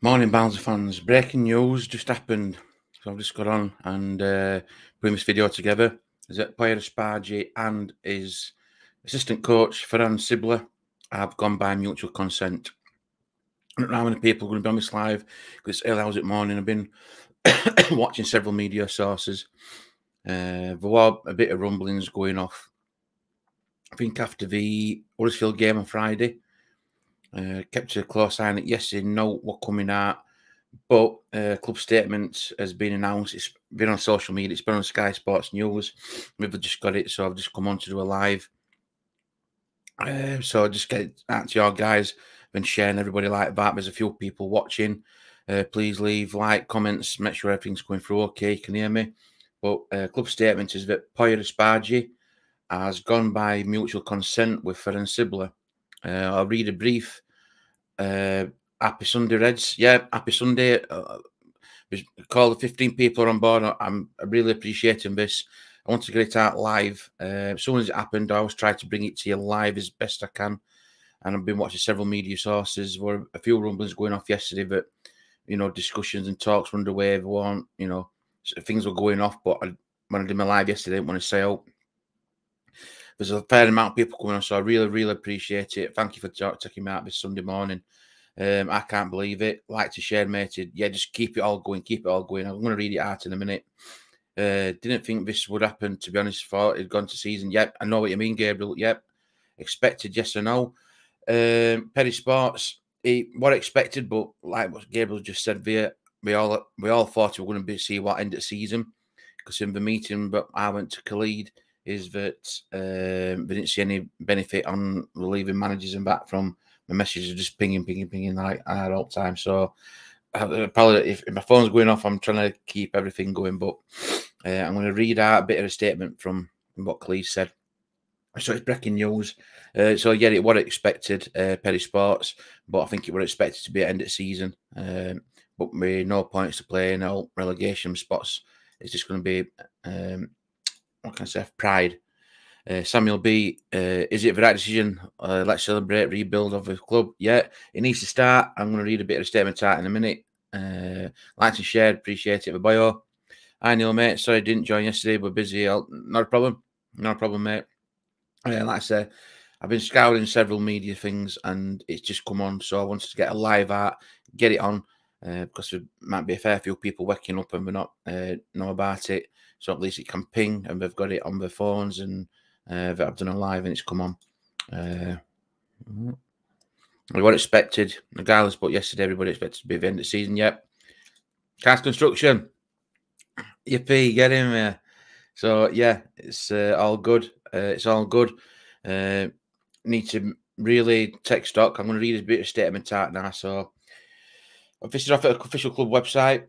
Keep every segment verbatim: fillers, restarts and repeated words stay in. Morning, Barnsley fans. Breaking news just happened. So I've just got on and uh, putting this video together. Is that Poya Asbaghi and his assistant coach, Ferran Sibler, have gone by mutual consent. I don't know how many people are going to be on this live because it's early hours at morning. I've been watching several media sources. Uh, there were a bit of rumblings going off. I think after the Huddersfield game on Friday, Uh, kept a close eye on it yesterday, know what coming out, but uh, club statement has been announced. It's been on social media, it's been on Sky Sports News. We've just got it, so I've just come on to do a live. Uh, so I'll just get it out to your guys. I've been sharing everybody like that. There's a few people watching. Uh, please leave like, comments, make sure everything's going through okay. You can hear me. But uh, club statement is that Poya Asbaghi has gone by mutual consent with Ferran Sibler. Uh, I'll read a brief. Uh, happy Sunday, Reds. Yeah, happy Sunday. Uh, call the fifteen people are on board. I'm really appreciating this. I want to get it out live. Uh, as soon as it happened, I always try to bring it to you live as best I can. And I've been watching several media sources. There were a few rumblings going off yesterday that, you know, discussions and talks were underway. Everyone, you know, things were going off. But I, when I did my live yesterday, I didn't want to say, oh, there's a fair amount of people coming on, so I really, really appreciate it. Thank you for taking me out this Sunday morning. Um, I can't believe it. Like to share, mated. Yeah, just keep it all going, keep it all going. I'm going to read it out in a minute. Uh, didn't think this would happen, to be honest. Thought it had gone to season. Yep, I know what you mean, Gabriel. Yep. Expected, yes or no. Um, Perry Sports, he, what expected, but like what Gabriel just said, we, we, all, we all thought we were going to be, see what end of season. Because in the meeting, but I went to Khalid, is that um, we didn't see any benefit on relieving managers and that from the messages just pinging, pinging, pinging like I had all the time. So uh, probably if, if my phone's going off, I'm trying to keep everything going. But uh, I'm going to read out a bit of a statement from what Khalid said. So it's breaking news. Uh, so yeah, it was expected, uh, Perry Sports, but I think it was expected to be at end of season. Um, but with no points to play, no relegation spots. It's just going to be... Um, what can I say? Pride. Uh, Samuel B. Uh, is it the right decision? Uh, let's celebrate rebuild of the club. Yeah, it needs to start. I'm going to read a bit of a statement out in a minute. Uh, like and share. Appreciate it. The bio. Hi Neil, mate. Sorry I didn't join yesterday. We're busy. I'll, not a problem. Not a problem, mate. Uh, like I said, I've been scouring several media things and it's just come on. So I wanted to get a live out, get it on, uh, because there might be a fair few people waking up and we're not uh, know about it. So at least it can ping and they've got it on their phones and uh, I've done a live and it's come on. Uh, we weren't expected, regardless, but yesterday everybody expected to be the end of the season. Yep. Cast Construction. Yippee, get in there. So, yeah, it's uh, all good. Uh, it's all good. Uh, need to really take stock. I'm going to read a bit of statement out now. So, this is off at the official club website.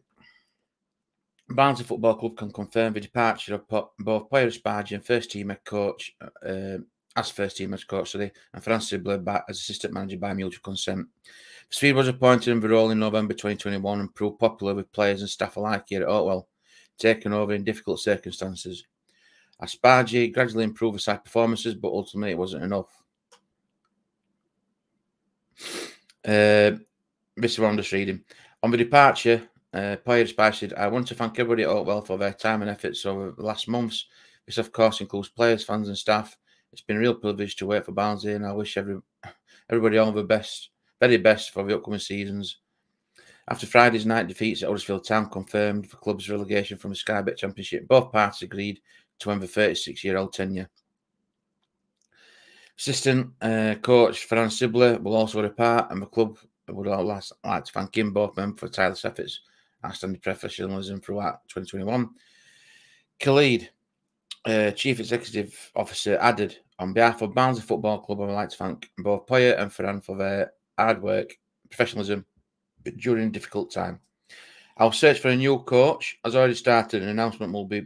Barnsley Football Club can confirm the departure of both Poya Asbaghi and first team head coach, uh, as first team head coach, sorry, and Ferran Sibler back as assistant manager by mutual consent. The Swede was appointed in the role in November twenty twenty-one and proved popular with players and staff alike here at Oakwell, taken over in difficult circumstances. Asbaghi gradually improved his side performances, but ultimately it wasn't enough. Uh, this is what I'm just reading. On the departure, Uh, Poya Asbaghi said, I want to thank everybody at Oakwell for their time and efforts over the last months. This, of course, includes players, fans and staff. It's been a real privilege to work for Barnsley and I wish every, everybody all the best, very best for the upcoming seasons. After Friday's night defeats at Huddersfield Town confirmed the club's relegation from the SkyBet Championship, both parties agreed to end the thirty-six-year-old tenure. Assistant uh, coach Ferran Sibler will also depart and the club would all last, like to thank him, both men, for tireless efforts. Outstanding professionalism throughout twenty twenty-one. Khalid, uh, Chief Executive Officer, added, on behalf of Barnsley Football Club, I would like to thank both Poya and Ferran for their hard work, professionalism during a difficult time. Our search for a new coach has already started. An announcement will be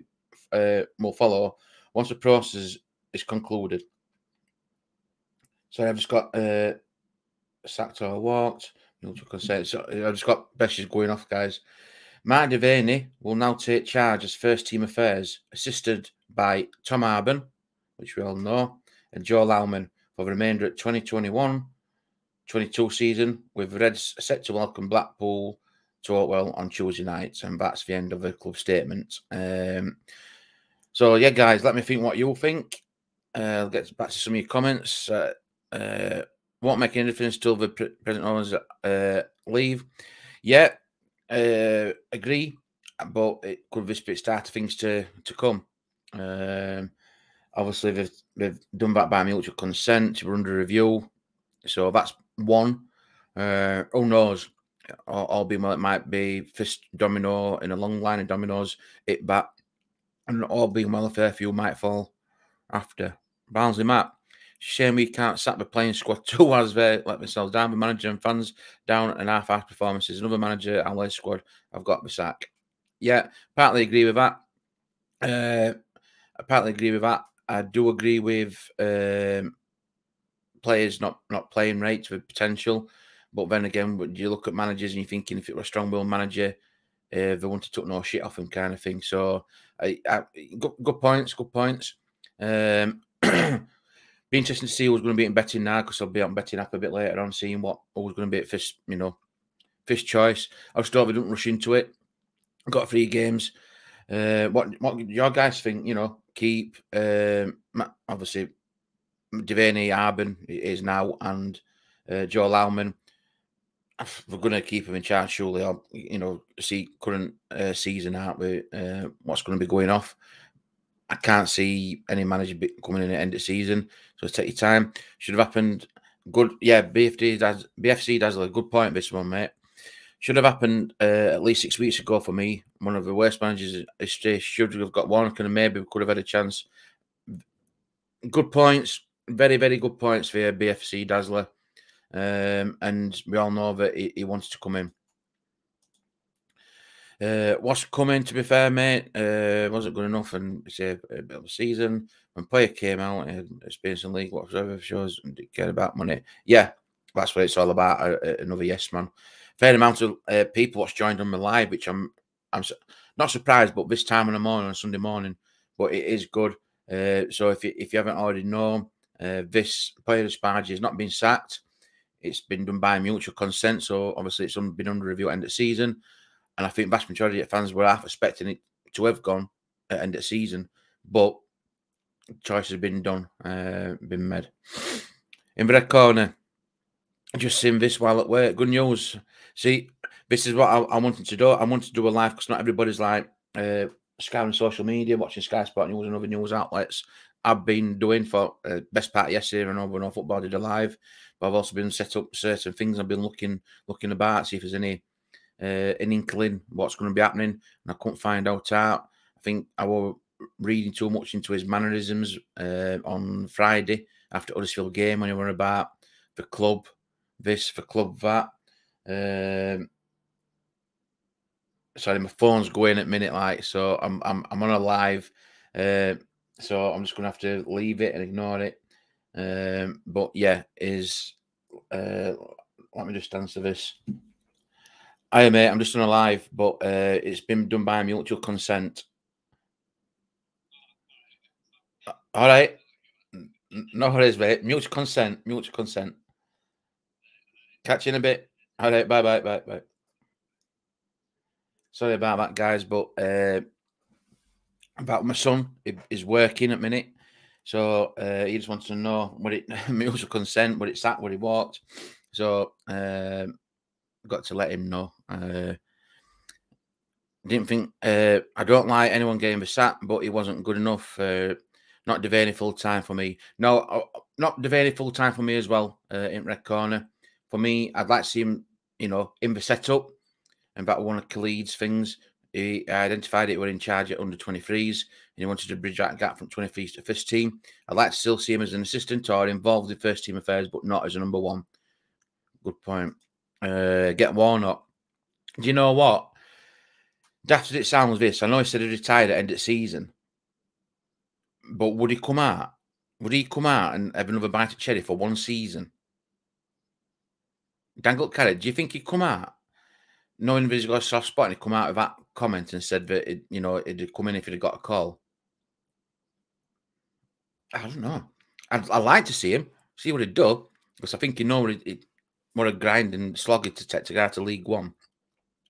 uh, will follow once the process is concluded. So I've just got uh, sacked or walked. So I've just got messages going off, guys. Mike Devaney will now take charge as first team affairs, assisted by Tom Harban, which we all know, and Joe Laumann for the remainder at twenty twenty-one twenty-two season, with Reds set to welcome Blackpool to Oakwell on Tuesday night, and that's the end of the club statement. Um, so yeah, guys, let me think what you think. Uh, I'll get back to some of your comments. Uh, uh, won't make any difference till the pre present owners uh, leave. Yeah, uh, agree, but it could be the start of things to to come. Um, obviously, they've, they've done that by mutual consent. We're under review, so that's one. Uh, who knows? Albeit it might be first domino in a long line of dominoes, it back, and all being well, a fair few might fall after. Barnsley Matt, shame we can't sack the playing squad too, as they let themselves down. The manager and fans down and half half performances. Another manager and less squad have got the sack. Yeah, partly agree with that. Uh, I partly agree with that. I do agree with um, players not not playing right with potential. But then again, when you look at managers and you're thinking, if it were a strong-willed manager, uh, they wouldn't have took no shit off him, kind of thing. So, I, I, good, good points, good points. Um, be interesting to see who's going to be in betting now, because I'll be on betting app a bit later on, seeing what who's going to be at first, you know, first choice. I'll still don't rush into it. I've got three games. Uh, what what your guys think? You know, keep um, obviously Devaney, Harban is now, and uh, Joe Laumann. We're going to keep him in charge, surely. I'll, you know, see current uh, season, aren't we? Uh, what's going to be going off? I can't see any manager coming in at the end of the season. So take your time. Should have happened. Good, yeah. B F D, B F C Dazzler. Good point, this one, mate. Should have happened uh, at least six weeks ago for me. One of the worst managers in history. Should have got Warnock, and maybe we could have had a chance. Good points. Very, very good points for B F C Dazzler. Um, and we all know that he, he wants to come in. Uh, what's coming, to be fair, mate, uh, wasn't good enough, and it's a, a bit of a season. When Poya came out, he had experience in league, whatsoever, shows, and didn't care about money. Yeah, that's what it's all about, uh, another yes man. Fair amount of uh, people that's joined on the live, which I'm I'm su not surprised, but this time in the morning, on Sunday morning, but it is good. Uh, so if you, if you haven't already known, uh, this Poya Asbaghi has not been sacked. It's been done by mutual consent, so obviously it's been under review at the end of the season. And I think vast majority of fans were half expecting it to have gone at the end of the season, but choice has been done, uh, been made. In the red corner, just seeing this while at work. Good news. See, this is what I, I wanted to do. I wanted to do a live, because not everybody's like uh, scouring social media, watching Sky Sport News and other news outlets. I've been doing for uh, best part of yesterday and over and over football did alive, but I've also been set up certain things. I've been looking looking about, see if there's any uh, an inkling what's going to be happening, and I couldn't find out out. I think I was reading too much into his mannerisms uh, on Friday after Huddersfield game when he were about the club this, the club that. Um, sorry, my phone's going at minute like, so I'm I'm I'm on a live. Uh, So I'm just going to have to leave it and ignore it. Um, but yeah, is uh, let me just answer this. Hi, mate. I'm just on a live, but uh, it's been done by mutual consent. All right. No worries, mate. Mutual consent. Mutual consent. Catch you in a bit. All right. Bye, bye, bye, bye. Sorry about that, guys, but... Uh, about my son, he is working at the minute, so uh, he just wants to know what it mutual consent, what it's at, where he walked. So um, got to let him know. Uh, didn't think uh, I don't like anyone getting the sack, but he wasn't good enough. Uh, not Devaney full time for me. No, uh, not Devaney full time for me as well. Uh, in red corner for me, I'd like to see him, you know, in the setup, and about one of Khalid's things. He identified it, were in charge at under twenty-threes, and he wanted to bridge that gap from twenty-threes to first team. I'd like to still see him as an assistant or involved in first team affairs, but not as a number one. Good point. Uh, get Warnock. Do you know what? Daft as it sounds, this, I know he said he retired at end of the season, but would he come out? Would he come out and have another bite of cherry for one season? Dangle Carrot, do you think he'd come out? Knowing that he's got a soft spot, and he come out of that comment and said that, it, you know, it'd come in if he'd got a call. I don't know. I'd, I'd like to see him, see what he'd do, because I think, you know, it, it, more a grinding slogging to take to go to League One.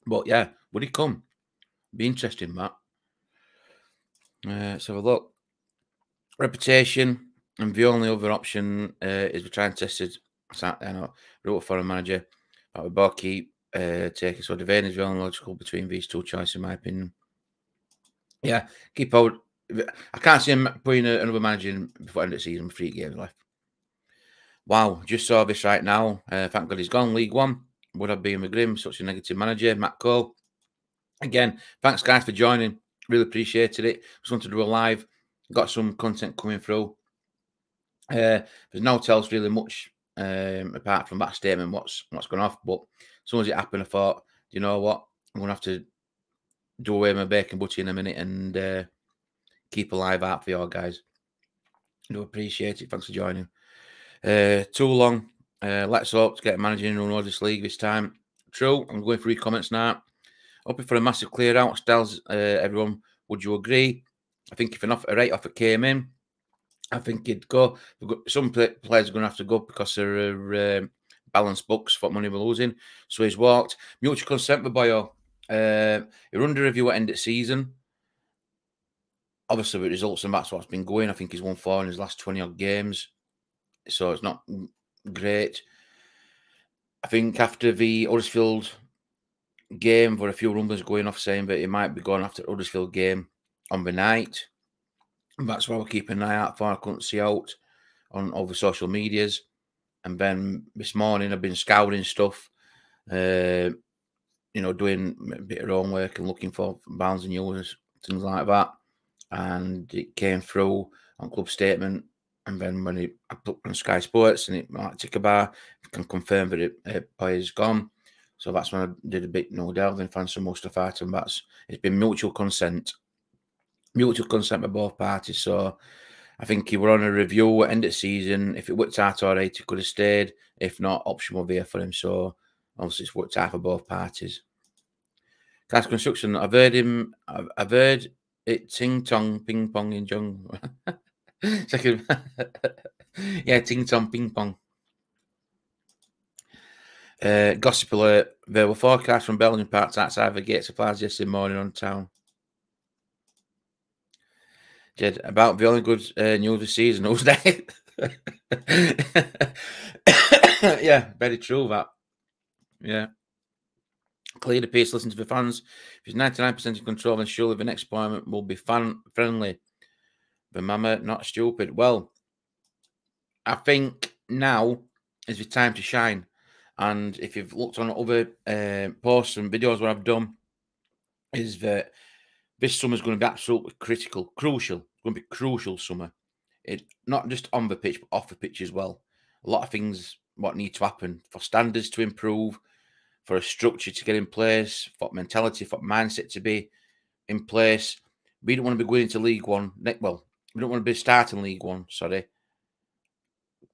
But yeah, would he come? Be interesting, Matt. Uh, let's have a look. Reputation, and the only other option uh, is we try and test it. I know, wrote for a manager, but we both keep uh, taking. So Devaney is the only logical between these two choices, in my opinion. Yeah, keep out. I can't see him putting another manager in before end of the season. Three games left. Wow, just saw this right now. Uh, thank God he's gone. League One. Would I be in McGrim? Such a negative manager. Matt Cole. Again, thanks guys for joining. Really appreciated it. Just wanted to do a live. Got some content coming through. Uh, there's no tells really much um, apart from that statement. What's what's gone off? But as soon as it happened, I thought, you know what? I'm gonna have to do away with my bacon butty in a minute and uh, keep a live out for you all guys. I do appreciate it. Thanks for joining. Uh, too long. Uh, let's hope to get a manager in the this league this time. True. I'm going through comments now. Hoping for a massive clear out. Styles, uh, everyone, would you agree? I think if an offer, a right offer came in, I think he'd go. Some players are going to have to go because they're uh, balanced books, what money we're losing. So he's walked. Mutual consent with Boyo. Uh, you're under review at end of season. Obviously, with results, and that's what's been going. I think he's won four in his last twenty odd games. So it's not great. I think after the Huddersfield game, there were a few rumblings going off saying that he might be going after the Huddersfield game on the night. And that's what we're keeping an eye out for. I couldn't see out on all the social medias. And then this morning, I've been scouring stuff, uh, you know, doing a bit of homework and looking for bounds and yours, things like that. And it came through on club statement. And then when it, I put on Sky Sports and it like ticker bar, I can confirm that it, uh, Poya is gone. So that's when I did a bit no delving, found some more stuff out, and that's it's been mutual consent, mutual consent by both parties. So I think he were on a review at end of season. If it worked out all right, he could have stayed. If not, option will be here for him. So obviously it's worked out for both parties. Class construction. I've heard him. I've, I've heard it. Ting tong, ping pong, in jung. Second, yeah, ting tong ping pong. Uh, gossip alert. There were forecasts from Belgian parts outside the gate supplies yesterday morning on town. Jed, about the only good uh, news this season, who's that? Yeah, very true that. Yeah. Clear the piece, listen to the fans. If he's ninety-nine percent in control, then surely the next appointment will be fan friendly. The mama, not stupid. Well, I think now is the time to shine. And if you've looked on other uh, posts and videos where I've done, is that this summer is going to be absolutely critical, crucial. It's going to be crucial summer. It not just on the pitch, but off the pitch as well. A lot of things what need to happen for standards to improve, for a structure to get in place, for mentality, for mindset to be in place. We don't want to be going into League One. Well, we don't want to be starting League One, sorry,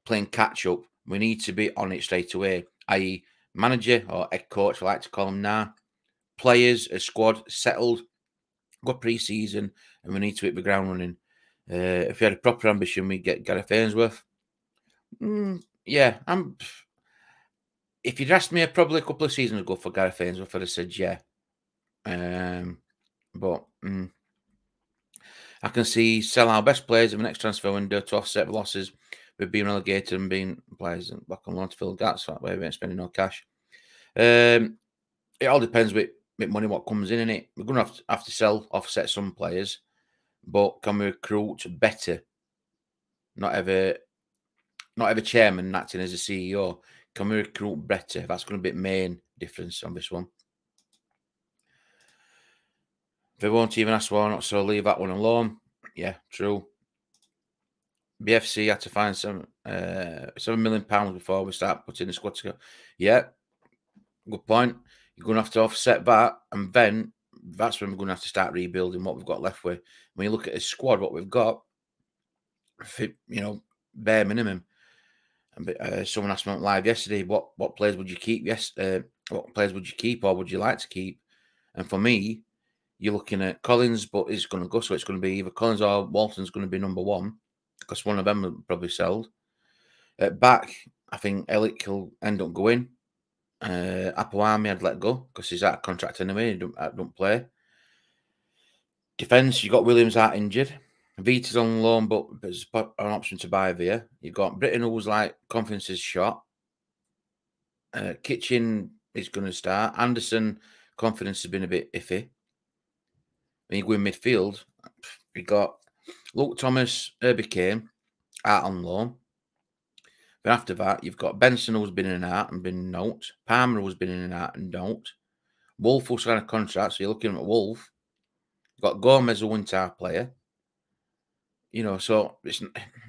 playing catch-up. We need to be on it straight away, that is manager or head coach, I like to call them now. Players, a squad, settled, got pre-season, and we need to hit the ground running. Uh, if we had a proper ambition, we'd get Gareth Ainsworth. Mm, yeah, I'm. If you'd asked me probably a couple of seasons ago for Gareth Ainsworth, I'd have said yeah. Um, but... Mm, I can see sell our best players in the next transfer window to offset the losses with being relegated and being players and back on loan to fill gaps. That way we ain't spending no cash. Um, it all depends with, with money what comes in, innit? We're going to have to, have to sell, offset some players, but can we recruit better? Not ever, not ever chairman acting as a C E O. Can we recruit better? That's going to be the main difference on this one. They won't even ask Warnock, so leave that one alone. Yeah, true. B F C had to find some uh, seven million pounds before we start putting the squad together. Yeah, good point. You're going to have to offset that, and then that's when we're going to have to start rebuilding what we've got left with. When you look at a squad, what we've got, you know, bare minimum. And uh, someone asked me on live yesterday, "What what players would you keep? Yes, uh, what players would you keep, or would you like to keep?" And for me, you're looking at Collins, but it's going to go. So it's going to be either Collins or Walton's going to be number one because one of them will probably sell. At back, I think Ellick will end up going. Uh, Apoami I'd let go because he's out of contract anyway. He don't, don't play. Defence, you got Williams out injured. Vita's on loan, but there's an option to buy via. You've got Britain, who's like confidence is shot. Uh, Kitchen is going to start. Anderson, confidence has been a bit iffy. When you go in midfield, you got Luke Thomas, Herbie Kane, out on loan. But after that, you've got Benson, who's been in and out and been not. Palmer, who's been in and out and don't. Wolf, who's signed a contract, so you're looking at Wolf. You've got Gomez, a one-time player. You know, so it's,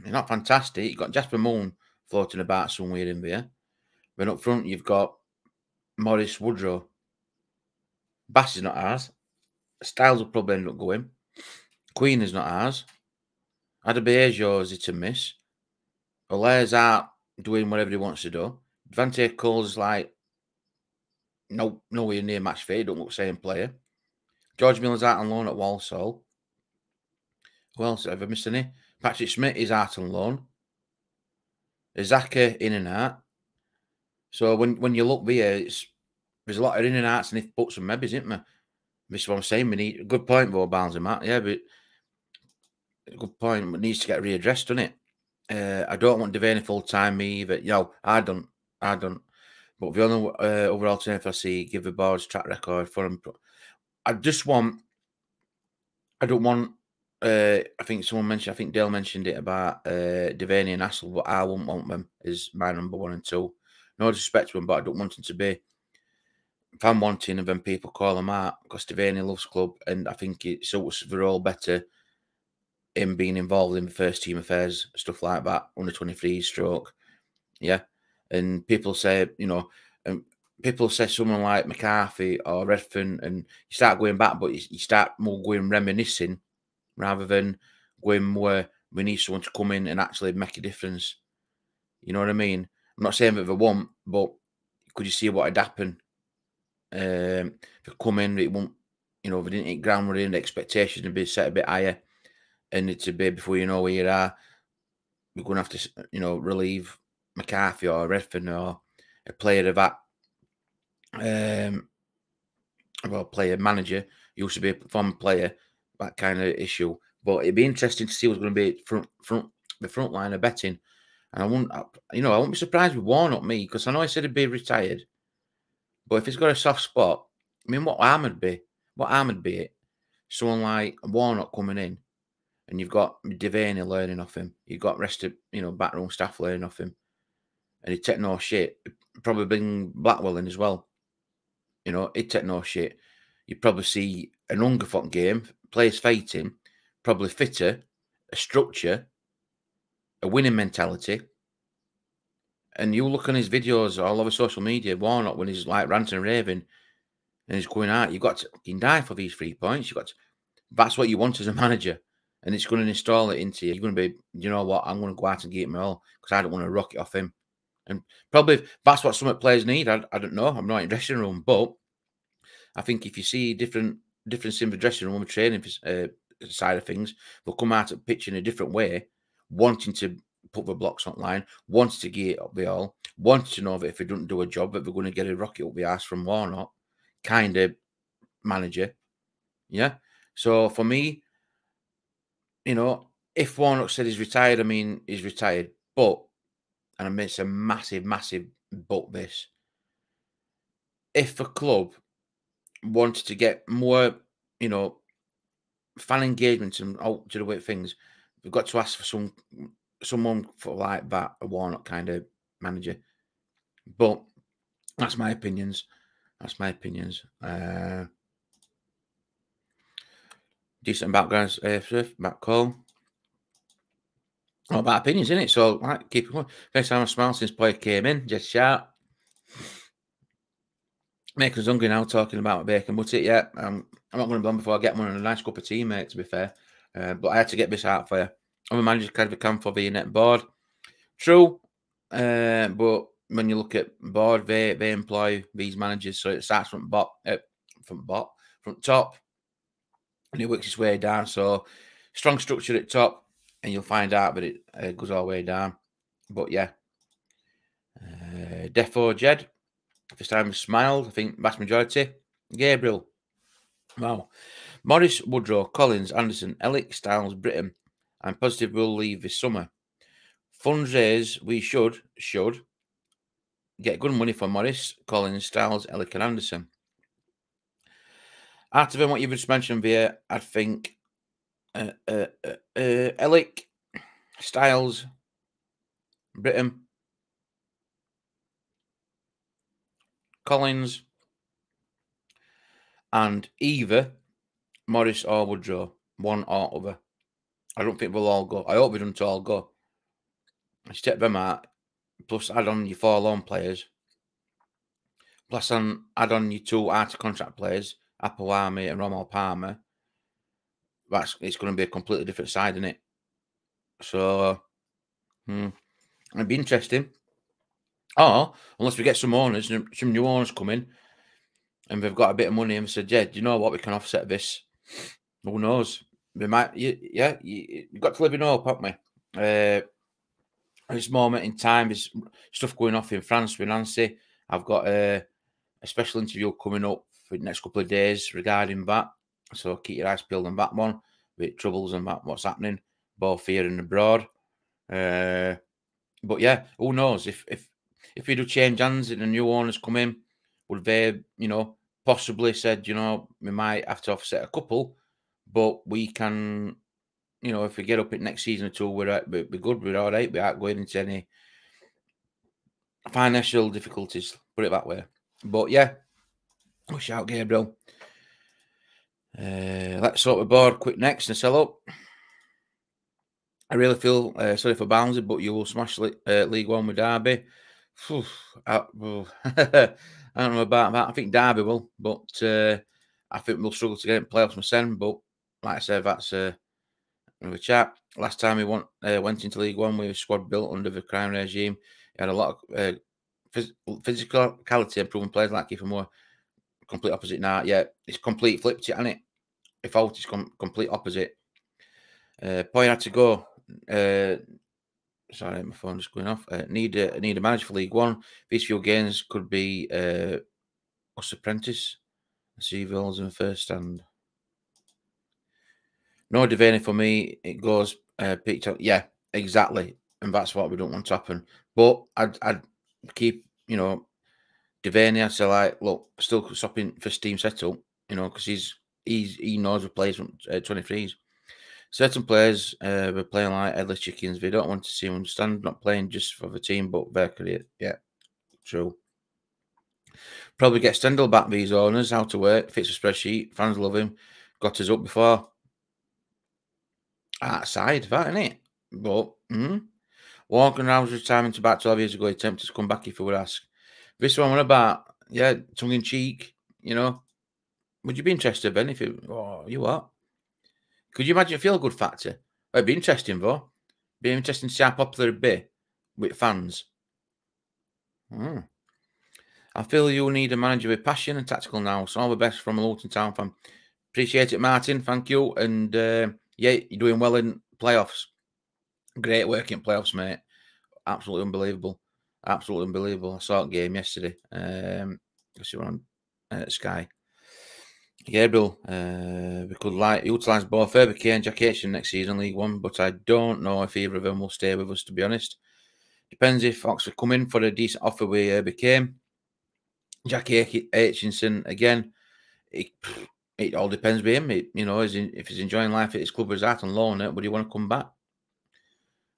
it's not fantastic. You've got Jasper Moon floating about somewhere in there. Then up front, you've got Morris Woodrow. Bass is not ours. Styles will probably end up going. Queen is not ours. Adebayor is it to miss. Olaire's out doing whatever he wants to do. Devante Cole's like, no, nowhere near match fit. He don't look the same player. George Miller's out on loan at Walsall. Who else have I missed any? Patrick Smith is out on loan. Izaka in and out. So when, when you look there, it's, there's a lot of in and outs and if buts and maybes, isn't there? This is what I'm saying. We need, good point, though, Barnsley, Matt. Yeah, but good point. It needs to get readdressed, doesn't it? Uh, I don't want Devaney full-time either. You know, I don't. I don't. But the only uh, overall alternative I see, give the board's track record for him. I just want... I don't want... Uh, I think someone mentioned... I think Dale mentioned it about uh, Devaney and Hassel, but I wouldn't want them is my number one and two. No disrespect to him, but I don't want him to be. If I'm wanting and then people call him out, because Devaney loves club, and I think it suits the role better him being involved in first team affairs, stuff like that, under twenty-three stroke. Yeah. And people say, you know, and people say someone like McCarthy or Redfin, and you start going back, but you start more going reminiscing rather than going more, we need someone to come in and actually make a difference. You know what I mean? I'm not saying that they won't, but could you see what had happened? Um, if they come in, it won't, you know, they didn't hit ground running, the expectations would be set a bit higher. And it's a bit before you know where you are, we're going to have to, you know, relieve McCarthy or Redfin or a player of that, um, well, player, manager, used to be a former player, that kind of issue. But it'd be interesting to see what's going to be front, front, the front line of betting. And I won't, you know, I won't be surprised with Warnock, me, because I know he said he'd be retired. But if he's got a soft spot, I mean, what harm would be? What harm would be it? Someone like Warnock coming in, and you've got Devaney learning off him. You've got rest of, you know, backroom staff learning off him. And he'd take no shit. He'd probably bring Blackwell in as well. You know, he'd take no shit. You'd probably see an hungerfort game, players fighting, probably fitter, a structure, a winning mentality. And you look on his videos all over social media, Warnock, when he's like ranting and raving, and he's going out, you've got to fucking die for these three points. You've got to, that's what you want as a manager. And it's going to install it into you. You're going to be, you know what, I'm going to go out and get me all because I don't want to rock it off him. And probably if that's what some players need. I, I don't know. I'm not in the dressing room. But I think if you see different difference in the dressing room, training uh, side of things, they'll come out at pitch in a different way, wanting to put the blocks online, wanting to get it up the all, wanting to know that if they don't do a job, that they're going to get a rocket up the arse from Warnock, kind of manager. Yeah. So for me, you know, if Warnock said he's retired, I mean, he's retired. But, and I mean, it's a massive, massive but this. If a club wanted to get more, you know, fan engagement and out to the way things, we've got to ask for some someone for like that, a Warnock kind of manager. But that's my opinions. That's my opinions. Uh Decent backgrounds, uh, back call. Not bad opinions, isn't it? So, right, keep it going. First time I smiled since player came in, just shout. Macon's hungry now, talking about bacon, but it, yeah. Um, I'm not going to be on before I get one and a nice cup of tea, mate, to be fair. Uh, but I had to get this out for you. Other managers kind of come for the net board. True, uh, but when you look at board, they, they employ these managers, so it starts from bot, uh, from bot, from top. And it works its way down. So strong structure at top, and you'll find out that it uh, goes all the way down. But yeah, uh, Defo Jed, First time smiled, I think, vast majority. Gabriel. Wow. Morris, Woodrow, Collins, Anderson, Ellick, Styles, Britain. I'm positive we'll leave this summer. Fundraise, we should, should, get good money for Morris, Collins, Styles, Ellick and Anderson. Out of what you've just mentioned there, I think uh, uh, uh, uh, Ellick, Styles, Britain, Collins, and either Morris or Woodrow, one or other. I don't think we'll all go. I hope we don't all go. Just take them out, plus add on your four loan players, plus on, add on your two out-of-contract players, Apawami and Rommel Palmer. That's, it's going to be a completely different side, isn't it? So, hmm, it'd be interesting. Or, unless we get some owners, some new owners come in, and they've got a bit of money and said, yeah, do you know what, we can offset this. Who knows? We might, yeah, you've got to live in hope, haven't we? Uh, at this moment in time, there's stuff going off in France with Nancy. I've got uh, a special interview coming up for the next couple of days regarding that. So keep your eyes peeled on that one, with troubles and that, what's happening, both here and abroad. Uh, but yeah, who knows? If, if, if we do change hands and the new owners come in, would they, you know, possibly said, you know, we might have to offset a couple, but we can, you know, if we get up it next season or two, we're, we're good, we're all right, we aren't going into any financial difficulties, put it that way. But yeah, push out, Gabriel. Uh, let's sort the board quick next and sell up. I really feel uh, sorry for Barnsley, but you will smash uh, League One with Derby. Whew, I, well, I don't know about that. I think Derby will, but uh, I think we'll struggle to get in playoffs myself. But like I said, that's uh, another chat. Last time we went, uh, went into League One, we were squad built under the crime regime. He had a lot of uh, phys physicality and proven players like Kiefer Moore. Complete opposite now. Yeah, it's complete flipped it, hasn't it? If out, it's com complete opposite. Uh, Poya had to go. Uh, sorry, my phone just going off. Uh, need a need a manager for League One. These few games could be uh, us apprentice. Seavilles in first stand. No Devaney for me. It goes uh, peaked out. Yeah, exactly, and that's what we don't want to happen. But I'd I'd keep, you know, Devaney. I'd say, like, look, still stopping for team setup, you know, because he's he's he knows replacement uh, twenty-threes. Certain players uh, were playing like headless chickens. They don't want to see them understand, not playing just for the team, but their career. Yeah, true. Probably get Stendhal back, these owners. How to work, fits a spreadsheet. Fans love him. Got us up before. Outside, that, isn't it? But, mm-hmm. Walking around retirement about twelve years ago, he attempted to come back if he would ask. This one, what about, yeah, tongue in cheek, you know? Would you be interested, Ben, if you, oh, you what? Could you imagine a feel-good factor? It'd be interesting, though. Be interesting to see how popular it'd be with fans. Mm. I feel you need a manager with passion and tactical now. So all the best from a Aldershot Town fan. Appreciate it, Martin. Thank you. And uh, yeah, you're doing well in playoffs. Great work in playoffs, mate. Absolutely unbelievable. Absolutely unbelievable. I saw the game yesterday. Um, because you were on uh, Sky. Gabriel, uh, we could like utilise both Herbie Kane and Jack Aitchen next season, League One, but I don't know if either of them will stay with us, to be honest. Depends if Oxford come in for a decent offer with Herbie Kane. Jack Aitchinson, again, it, it all depends with him. It, you know, is if he's enjoying life at his club, is that on loan it? Would he want to come back?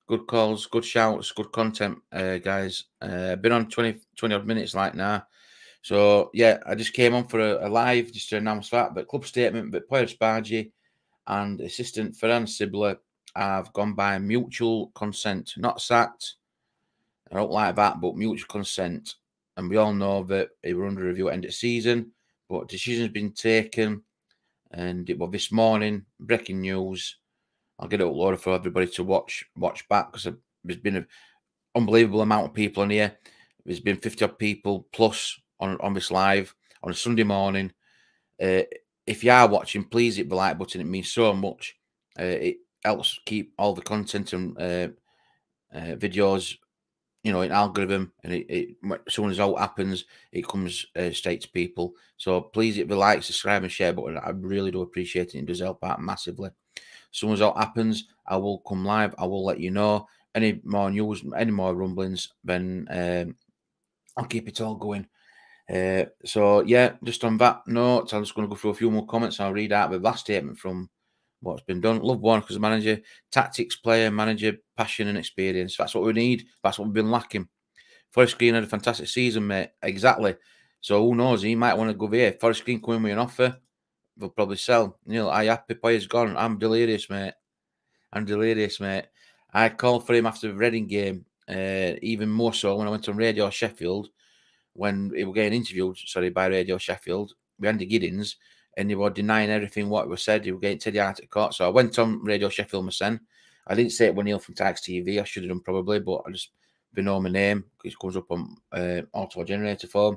Good calls, good shouts, good content, uh, guys. Uh, been on twenty, twenty odd minutes like now. So, yeah, I just came on for a, a live just to announce that. But club statement, but Poya Asbaghi and assistant Ferran Sibler have gone by mutual consent. Not sacked. I don't like that, but mutual consent. And we all know that they were under review at the end of the season. But decision has been taken. And it was this morning, breaking news. I'll get it uploaded for everybody to watch watch back. Because there's been an unbelievable amount of people on here. There's been fifty odd people plus. On, on this live on a Sunday morning. Uh, if you are watching, please hit the like button. It means so much. Uh, it helps keep all the content and uh, uh, videos you know, an algorithm, and it, it as soon as all happens, it comes uh, straight to people. So please hit the like, subscribe, and share button. I really do appreciate it. It does help out massively. As soon as all happens, I will come live. I will let you know. Any more news, any more rumblings, then um, I'll keep it all going. Uh, so, yeah, just on that note, I'm just going to go through a few more comments. I'll read out the last statement from what's been done. Love Warnock as a manager, tactics, player, manager, passion and experience. That's what we need. That's what we've been lacking. Forest Green had a fantastic season, mate. Exactly. So who knows? He might want to go there. Forest Green come in with an offer. They'll probably sell. Neil, I happy player's gone. I'm delirious, mate. I'm delirious, mate. I called for him after the Reading game, uh, even more so when I went on Radio Sheffield, when he was getting interviewed, sorry, by Radio Sheffield, with Andy Giddins, and they were denying everything what was said. They were getting Teddy out of court. So I went on Radio Sheffield myself. I didn't say it when Neil from Tykes T V. I should have done probably, but I just been on my name because it comes up on uh, auto-generator form.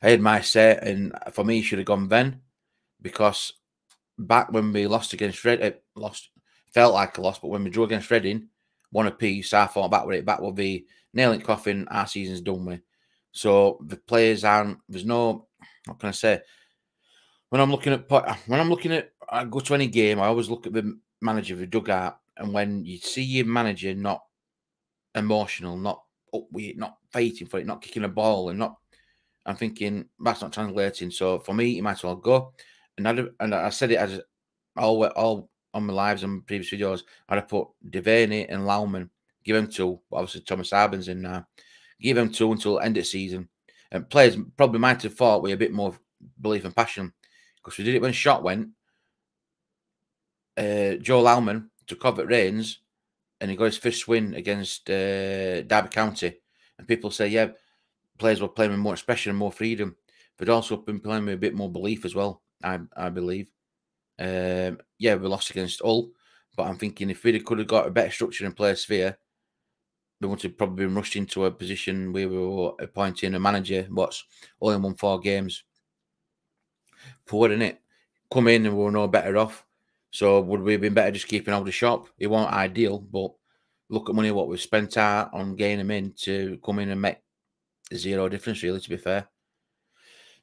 I had my say, and for me, he should have gone then, because back when we lost against Red, uh, lost, felt like a loss, but when we drew against Reading, one apiece, I thought back with it, back will be nailing coffin, our season's done with. So the players aren't, there's no, what can I say? When I'm looking at, when I'm looking at, I go to any game, I always look at the manager, the dugout, and when you see your manager not emotional, not up with it, not fighting for it, not kicking a ball, and not, I'm thinking, that's not translating. So for me, he might as well go. And I, and I said it as all, all, on my lives and previous videos, I'd have put Devaney and Laumann. Give them two. But obviously, Thomas Harban's in now. Give them two until end of season. And players probably might have thought with a bit more belief and passion, because we did it when Shot went. Uh, Joe Laumann took off at Reigns and he got his first win against uh, Derby County. And people say, yeah, players were playing with more expression and more freedom, but also been playing with a bit more belief as well, I, I believe. Um, yeah, we lost against Hull, but I'm thinking if we could have got a better structure in place sphere, we would have probably been rushed into a position where we were appointing a manager what's only won four games. Poor, isn't it? Come in and we were no better off. So would we have been better just keeping out the shop? It wasn't ideal, but look at money what we've spent out on getting them in to come in and make zero difference, really, to be fair.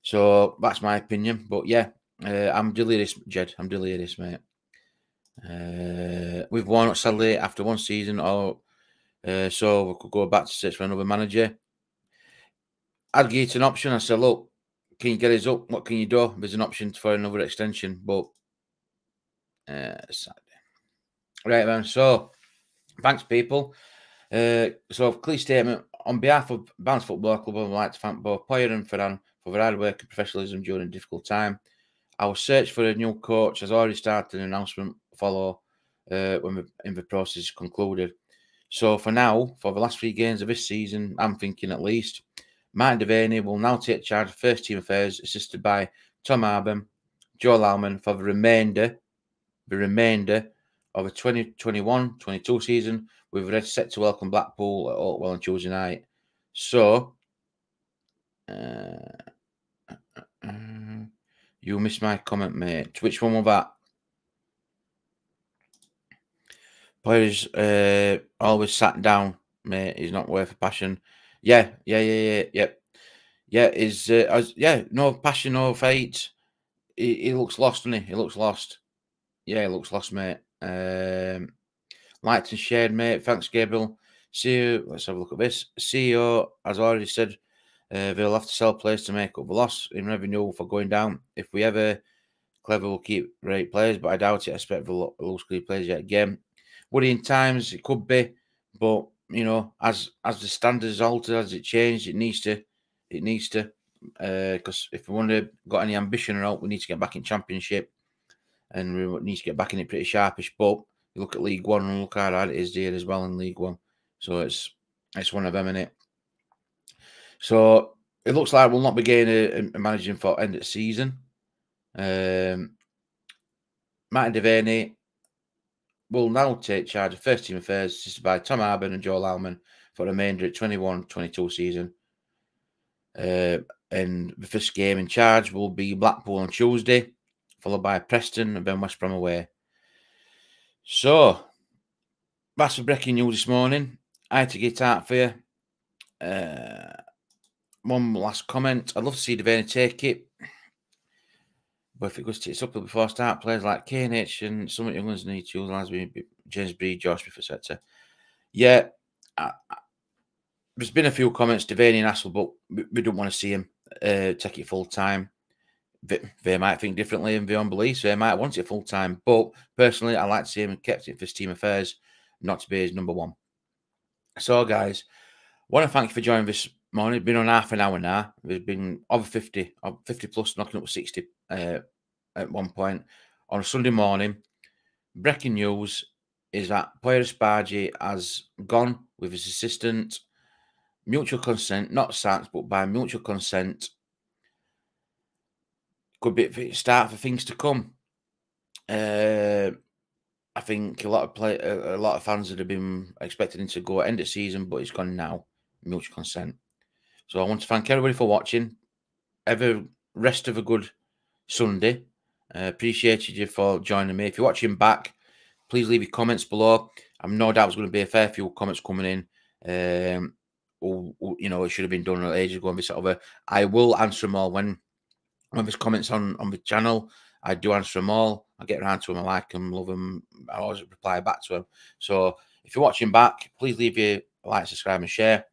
So that's my opinion, but yeah. Uh, I'm delirious, Jed. I'm delirious, mate. Uh, we've won, sadly, after one season, or uh, so we could go back to search for another manager. I'd give it an option. I said, look, can you get us up? What can you do? There's an option for another extension, but uh, sadly. Right, man. So, thanks, people. Uh, so, clear statement. On behalf of Barnes Football Club, I would like to thank both Poya and Ferran for their hard work and professionalism during a difficult time. Our search for a new coach has already started. An announcement follow uh, when the, in the process is concluded. So for now, for the last three games of this season, I'm thinking at least, Mike Devaney will now take charge of first team affairs, assisted by Tom Harban, Joe Laumann for the remainder, the remainder of the twenty twenty-one twenty-two season. We've already set to welcome Blackpool at Oakwell on Tuesday night. So. Uh, You missed my comment, mate. Which one was that? Players uh, always sat down, mate. He's not worth a passion. Yeah, yeah, yeah, yeah, yeah. Yeah, is uh, as, yeah. No passion, no fight. He, he looks lost, doesn't he? He looks lost. Yeah, he looks lost, mate. Um, liked and shared, mate. Thanks, Gabriel. C E O, let's have a look at this. C E O, as I already said. Uh, they'll have to sell players to make up the loss in revenue for going down. If we ever clever, we'll keep great players, but I doubt it. I expect they'll lose great players yet again. Worrying times, it could be, but you know, as as the standards altered, as it changed, it needs to, it needs to, because uh, if we want to got any ambition or not, we need to get back in Championship, and we need to get back in it pretty sharpish. But you look at League One and look how hard it is there as well in League One, so it's it's one of them, isn't it? So it looks like we'll not be getting a, a managing for end of the season. Um, Mike Devaney will now take charge of first team affairs, assisted by Tom Harban and Joe Laumann for the remainder of twenty-one twenty-two season. Uh, and the first game in charge will be Blackpool on Tuesday, followed by Preston and then West Brom away. So that's the breaking news this morning. I had to get out for you. Uh, one last comment. I'd love to see Devaney take it. But if it goes to its up before start, players like K N H and some of the young ones need to utilise James B, Josh Biff, et cetera. Yeah, I, I, there's been a few comments to Devaney and Hassel, but we, we don't want to see him uh, take it full time. They, they might think differently in their own beliefs, so they might want it full time. But personally, I like to see him kept it for his team affairs, not to be his number one. So, guys, I want to thank you for joining this morning. It's been on half an hour now. There's been over fifty, over fifty plus, knocking up sixty uh, at one point on a Sunday morning. Breaking news is that Poya Asbaghi has gone with his assistant, mutual consent, not sacked, but by mutual consent. Could be a start for things to come. Uh, I think a lot of play, a, a lot of fans would have been expecting him to go at end of season, but he's gone now. Mutual consent. So I want to thank everybody for watching. Ever rest of a good Sunday. Uh, appreciated you for joining me. If you're watching back, please leave your comments below. I'm no doubt there's going to be a fair few comments coming in. Um, or, or, you know, it should have been done ages ago and this other. I will answer them all when when there's comments on on the channel. I do answer them all. I get around to them. I like them, love them. I always reply back to them. So if you're watching back, please leave your like, subscribe, and share.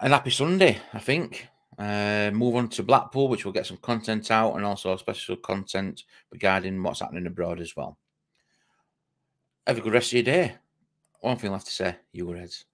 And happy Sunday, I think. Uh, move on to Blackpool, which will get some content out and also special content regarding what's happening abroad as well. Have a good rest of your day. One thing left to say, you were heads.